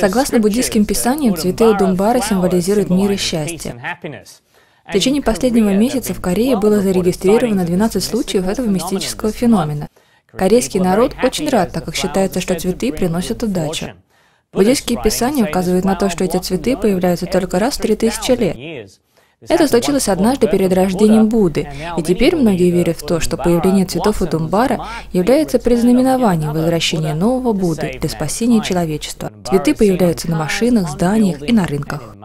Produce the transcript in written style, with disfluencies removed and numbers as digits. Согласно буддийским писаниям, цветы удумбары символизируют мир и счастье. В течение последнего месяца в Корее было зарегистрировано 12 случаев этого мистического феномена. Корейский народ очень рад, так как считается, что цветы приносят удачу. Буддийские писания указывают на то, что эти цветы появляются только раз в 3000 лет. Это случилось однажды перед рождением Будды, и теперь многие верят в то, что появление цветов удумбара является предзнаменованием возвращения нового Будды для спасения человечества. Цветы появляются на машинах, зданиях и на рынках.